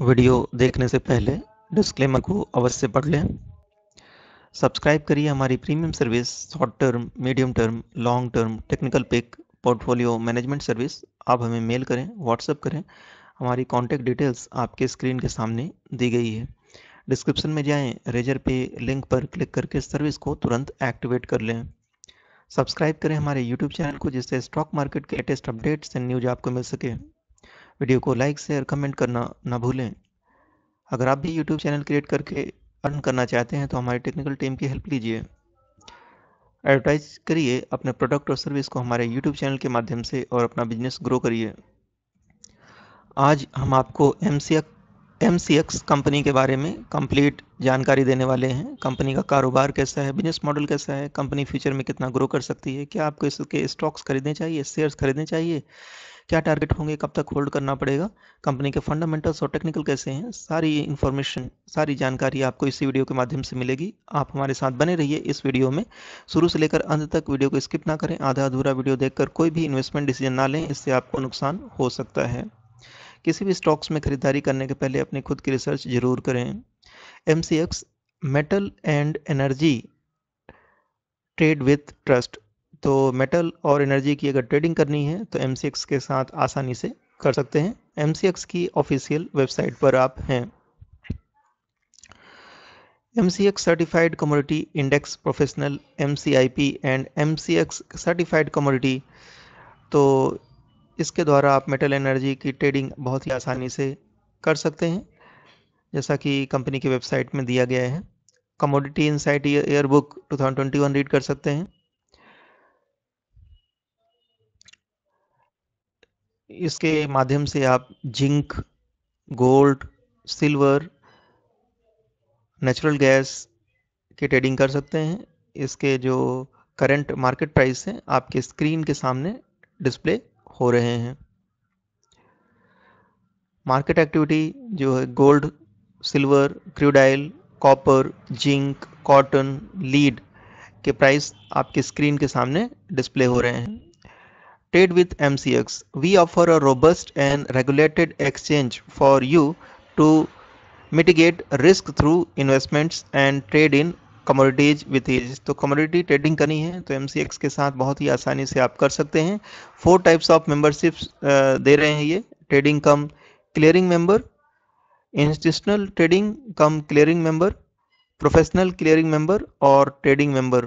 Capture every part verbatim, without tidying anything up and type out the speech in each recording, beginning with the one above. Video देखने से पहले डिस्क्लेमर को अवश्य पढ़ लें। सब्सक्राइब करिए हमारी premium service short term, medium term, long term, technical pick, portfolio management service. आप हमें मेल करें, व्हाट्सएप करें। हमारी कॉन्टैक्ट डिटेल्स आपके स्क्रीन के सामने दी गई है। डिस्क्रिप्शन में जाएं, रेजर पे लिंक पर क्लिक करके सर्विस को तुरंत एक्टिवेट कर लें। सब्सक्राइब करें हमारे यूट्यूब चैनल को, जिससे स्टॉक मार्केट के लेटेस्ट अपडेट्स एंड न्यूज आपको मिल सके। वीडियो को लाइक, शेयर, कमेंट करना ना भूलें। अगर आप भी यूट्यूब चैनल क्रिएट करके अर्न करना चाहते हैं तो हमारी टेक्निकल टीम की हेल्प लीजिए। एडवर्टाइज करिए अपने प्रोडक्ट और सर्विस को हमारे यूट्यूब चैनल के माध्यम से और अपना बिजनेस ग्रो करिए। आज हम आपको एम सी एक्स कंपनी के बारे में कंप्लीट जानकारी देने वाले हैं। कंपनी का कारोबार कैसा है, बिजनेस मॉडल कैसा है, कंपनी फ्यूचर में कितना ग्रो कर सकती है, क्या आपको इसके स्टॉक्स खरीदने चाहिए, शेयर्स खरीदने चाहिए, क्या टारगेट होंगे, कब तक होल्ड करना पड़ेगा, कंपनी के फंडामेंटल्स और टेक्निकल कैसे हैं, सारी इन्फॉर्मेशन, सारी जानकारी आपको इसी वीडियो के माध्यम से मिलेगी। आप हमारे साथ बने रहिए इस वीडियो में, शुरू से लेकर अंत तक वीडियो को स्किप ना करें। आधा अधूरा वीडियो देखकर कोई भी इन्वेस्टमेंट डिसीजन ना लें, इससे आपको नुकसान हो सकता है। किसी भी स्टॉक्स में खरीदारी करने के पहले अपनी खुद की रिसर्च जरूर करें। M C X metal and energy trade with trust. तो मेटल और एनर्जी की अगर ट्रेडिंग करनी है तो एम सी एक्स के साथ आसानी से कर सकते हैं। एम सी एक्स की ऑफिशियल वेबसाइट पर आप हैं। M C X certified commodity index professional, M C I P and M C X certified commodity. तो इसके द्वारा आप मेटल एनर्जी की ट्रेडिंग बहुत ही आसानी से कर सकते हैं, जैसा कि कंपनी की वेबसाइट में दिया गया है। Commodity insight yearbook two thousand twenty one read कर सकते हैं। इसके माध्यम से आप zinc, gold, silver, natural gas की ट्रेडिंग कर सकते हैं। इसके जो करंट मार्केट प्राइस हैं आपके स्क्रीन के सामने डिस्प्ले हो रहे हैं। मार्केट एक्टिविटी जो है gold, silver, crude oil, copper, zinc, cotton, lead के प्राइस आपके स्क्रीन के सामने डिस्प्ले हो रहे हैं। Trade with M C X. We offer a robust and regulated exchange for you to mitigate risk through investments and trade in commodities with ease. तो commodity trading करनी है तो M C X के साथ बहुत ही आसानी से आप कर सकते हैं। Four types of memberships दे रहे हैं ये, trading कम clearing member, institutional trading कम clearing member, professional clearing member और trading member।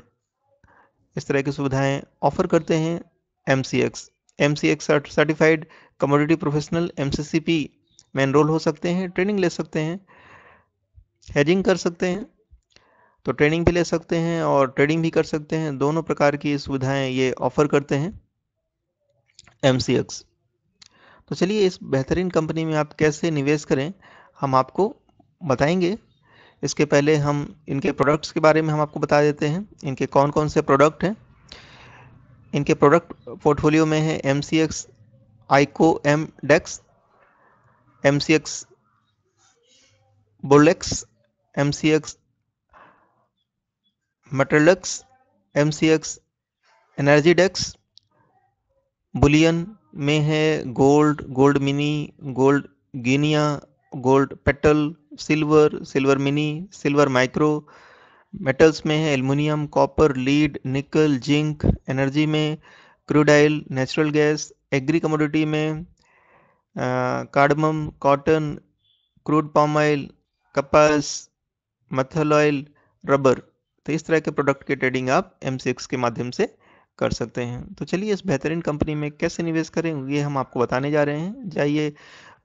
इस तरह की सुविधाएं ऑफर करते हैं M C X. M C X certified commodity professional M C C P में एनरोल हो सकते हैं, ट्रेनिंग ले सकते हैं, हेजिंग कर सकते हैं, तो ट्रेनिंग भी ले सकते हैं और ट्रेडिंग भी कर सकते हैं। दोनों प्रकार की सुविधाएं ये ऑफर करते हैं एम सी एक्स। तो चलिए इस बेहतरीन कंपनी में आप कैसे निवेश करें हम आपको बताएंगे। इसके पहले हम इनके प्रोडक्ट्स के बारे में हम आपको बता देते हैं, इनके कौन कौन से प्रोडक्ट हैं। इनके प्रोडक्ट पोर्टफोलियो में है M C X iCOMDEX, M C X Bulldex, M C X Metldex, M C X Energydex. Bullion में है gold, gold mini, gold guinea, gold petal, silver, silver mini, silver micro. Metals में है aluminium, copper, lead, nickel, zinc. Energy में crude oil, natural gas. Agri commodity में cardamom, cotton, crude palm oil, कपास, mentha oil, rubber. तो इस तरह के product की ट्रेडिंग आप एम सी एक्स के माध्यम से कर सकते हैं। तो चलिए इस बेहतरीन कंपनी में कैसे निवेश करें ये हम आपको बताने जा रहे हैं। जाइए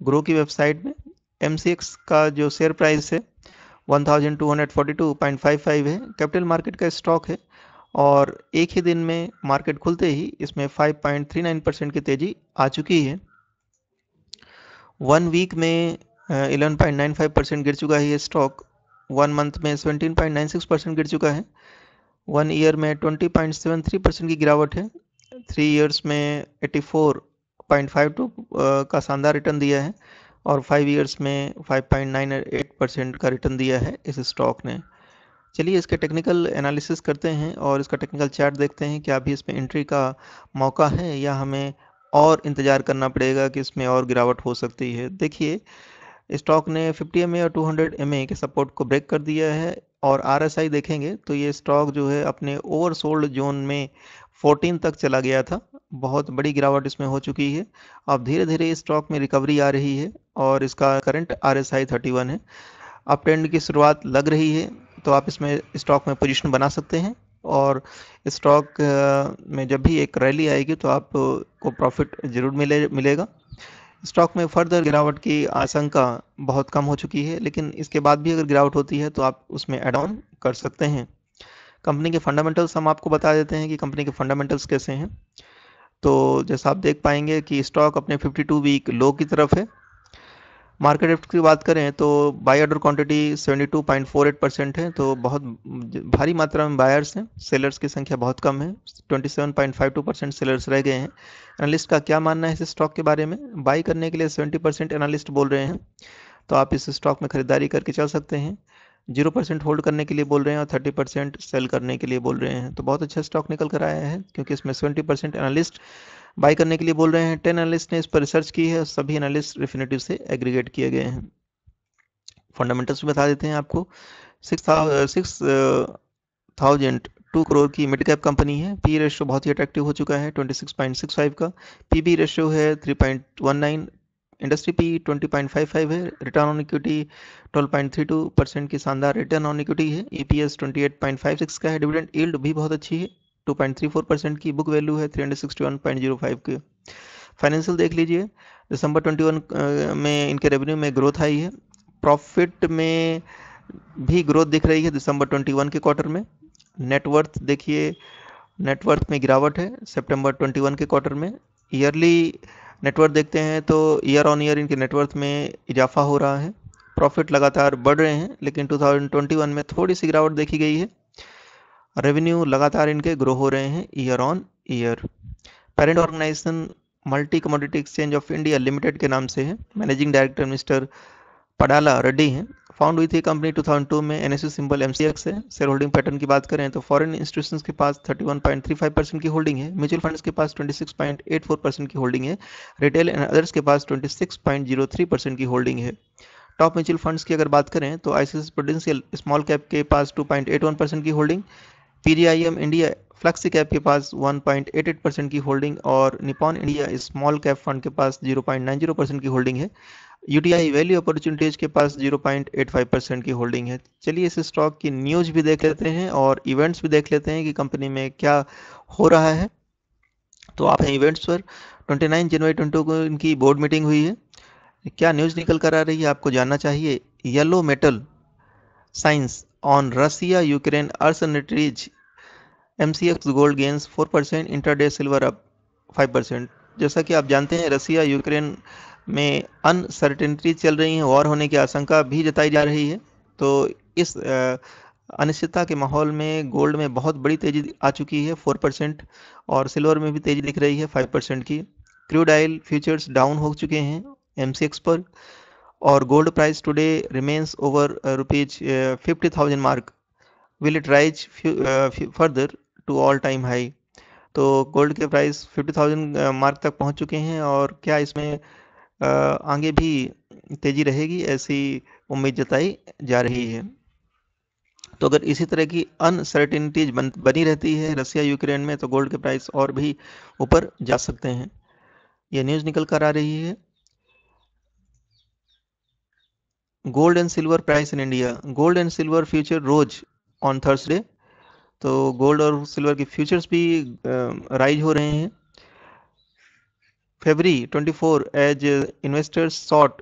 ग्रो की वेबसाइट में। एम सी एक्स का जो शेयर प्राइस है one thousand two hundred forty two point five five है, कैपिटल मार्केट का स्टॉक है और एक ही दिन में मार्केट खुलते ही इसमें five point three nine percent की तेजी आ चुकी है। वन वीक में eleven point nine five percent गिर चुका है ये स्टॉक, वन मंथ में seventeen point nine six percent गिर चुका है, वन ईयर में twenty point seven three percent की गिरावट है, थ्री ईयर्स में eighty four point five two का शानदार रिटर्न दिया है और फाइव इयर्स में five point nine eight percent का रिटर्न दिया है इस स्टॉक ने। चलिए इसके टेक्निकल एनालिसिस करते हैं और इसका टेक्निकल चार्ट देखते हैं कि अभी इसमें एंट्री का मौका है या हमें और इंतज़ार करना पड़ेगा कि इसमें और गिरावट हो सकती है। देखिए स्टॉक ने फिफ्टी एम ए और टू हंड्रेड एम ए के सपोर्ट को ब्रेक कर दिया है और आरएसआई देखेंगे तो ये स्टॉक जो है अपने ओवरसोल्ड जोन में फोर्टीन तक चला गया था। बहुत बड़ी गिरावट इसमें हो चुकी है। अब धीरे धीरे इस स्टॉक में रिकवरी आ रही है और इसका करंट आरएसआई थर्टी वन है। अप ट्रेंड की शुरुआत लग रही है तो आप इसमें स्टॉक में पोजीशन बना सकते हैं और स्टॉक में जब भी एक रैली आएगी तो आपको प्रॉफिट जरूर मिले मिलेगा। स्टॉक में फर्दर गिरावट की आशंका बहुत कम हो चुकी है, लेकिन इसके बाद भी अगर गिरावट होती है तो आप उसमें एड ऑन कर सकते हैं। कंपनी के फंडामेंटल्स हम आपको बता देते हैं कि कंपनी के फंडामेंटल्स कैसे हैं। तो जैसा आप देख पाएंगे कि स्टॉक अपने फिफ्टी टू वीक लो की तरफ है। मार्केट एफ की बात करें तो buy order quantity seventy two point four eight percent है, तो बहुत भारी मात्रा में बायर्स हैं। सेलर्स की संख्या बहुत कम है, twenty seven point five two percent sellers रह गए हैं। एनालिस्ट का क्या मानना है इस स्टॉक के बारे में? बाई करने के लिए सेवेंटी परसेंट एनालिस्ट बोल रहे हैं, तो आप इस स्टॉक में खरीदारी करके चल सकते हैं। जीरो परसेंट होल्ड करने के लिए बोल रहे हैं और थर्टी परसेंट सेल करने के लिए बोल रहे हैं। तो बहुत अच्छा स्टॉक निकल कर आया है क्योंकि इसमें सेवेंटी परसेंट एनालिस्ट बाई करने के लिए बोल रहे हैं। टेन एनालिस्ट ने इस पर रिसर्च की है, सभी एनालिस्ट डेफिनेटिव से एग्रीगेट किए गए हैं। फंडामेंटल्स बता देते हैं आपको। Six six thousand two crore की मिड कैप कंपनी है। पी रेशियो बहुत ही अट्रैक्टिव हो चुका है twenty six point six five का। पी बी रेशियो है three point one nine. Industry P twenty point five five है। Return on equity twelve point three two percent की शानदार रिटर्न ऑन इक्विटी है। EPS twenty eight point five six का है। Dividend yield भी बहुत अच्छी है, two point three four percent की। बुक वैल्यू है three sixty one point zero five के। फाइनेंशियल देख लीजिए, दिसंबर ट्वेंटी वन में इनके रेवेन्यू में ग्रोथ आई है, प्रॉफिट में भी ग्रोथ दिख रही है दिसंबर ट्वेंटी वन के क्वार्टर में। नेटवर्थ देखिए, नेटवर्थ में गिरावट है सितंबर ट्वेंटी वन के क्वार्टर में। ईयरली नेटवर्थ देखते हैं तो ईयर ऑन ईयर इनके नेटवर्थ में इजाफा हो रहा है। प्रॉफिट लगातार बढ़ रहे हैं, लेकिन टू थाउजेंड ट्वेंटी वन में थोड़ी सी गिरावट देखी गई है। रेवेन्यू लगातार इनके ग्रो हो रहे हैं year on year. Parent organisation multi commodity exchange of India limited के नाम से है। Managing director mister Padala Reddy हैं। फाउंड हुई थी कंपनी टू थाउजेंड टू में। एनएसई सिंबल एमसीएक्स है। शेयर होल्डिंग पैटर्न की बात करें तो फॉरेन इंस्टीट्यूशंस के पास thirty one point three five percent की होल्डिंग है। म्यूचुअल फंड्स के पास twenty six point eight four percent की होल्डिंग है। रिटेल एंड अदर्स के पास twenty six point zero three percent की होल्डिंग है। टॉप म्यूचुअल फंड्स की अगर बात करें तो आईसीआईसीआई प्रूडेंशियल स्मॉल कैप के पास two point eight one percent की holding, PGIM India flexi cap के पास one point eight eight percent की होल्डिंग और Nippon India small cap fund के पास zero point nine zero percent की होल्डिंग है। यूटीआई वैल्यू अपॉर्चुनिटीज के पास zero point eight five percent की होल्डिंग है। चलिए इस स्टॉक की न्यूज़ भी देख लेते हैं और इवेंट्स भी देख लेते हैं कि कंपनी में क्या हो रहा है। तो आप हैं इवेंट्स पर। ट्वेंटी नाइन जनवरी ट्वेंटी को इनकी बोर्ड मीटिंग हुई है। क्या न्यूज़ निकल कर आ रही है आपको जानना चाहिए। Yellow metal shines on Russia Ukraine अर्सनरीज। MCX gold gains four percent, intraday silver up five percent. जैसा कि आप जानते हैं रसिया यूक्रेन में अनसर्टेनिटी चल रही है, वॉर होने की आशंका भी जताई जा रही है। तो इस अनिश्चितता के माहौल में गोल्ड में बहुत बड़ी तेजी आ चुकी है फोर परसेंट और सिल्वर में भी तेजी दिख रही है फाइव परसेंट की। क्रूड ऑयल फ्यूचर्स डाउन हो चुके हैं एमसीएक्स पर और gold price today remains over rupees fifty thousand mark. Will it rise further to all time high. तो गोल्ड के प्राइस फिफ्टी थाउजेंड मार्क तक पहुंच चुके हैं और क्या इसमें आगे भी तेजी रहेगी, ऐसी उम्मीद जताई जा रही है। तो अगर इसी तरह की अनसर्टेनिटीज बनी रहती है रसिया यूक्रेन में तो गोल्ड के प्राइस और भी ऊपर जा सकते हैं। ये न्यूज़ निकल कर आ रही है। Gold and silver price in India. Gold and silver future rose on Thursday. तो गोल्ड और सिल्वर के फ्यूचर्स भी राइज हो रहे हैं। February twenty-four as investors sought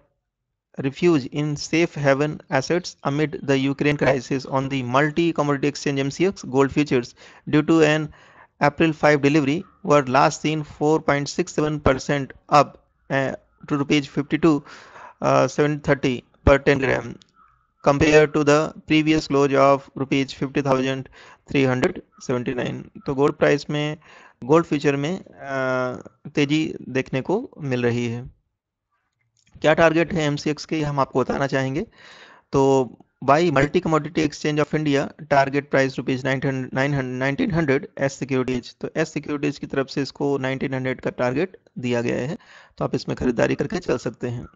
refuge in safe haven assets amid the Ukraine crisis on the Multi Commodity Exchange M C X gold futures due to an April fifth delivery were last seen four point six seven percent up uh, to rupees fifty-two thousand seven hundred thirty per ten gram compared to the previous close of rupees fifty thousand three hundred seventy-nine. तो gold price में gold future में तेजी देखने को मिल रही है। क्या target है एमसीएक्स के, हम आपको बताना चाहेंगे। तो by multi commodity exchange of India target price rupees nineteen hundred S securities. तो एस सिक्योरिटीज की तरफ से इसको नाइनटीन हंड्रेड का टारगेट दिया गया है, तो आप इसमें खरीदारी करके चल सकते हैं।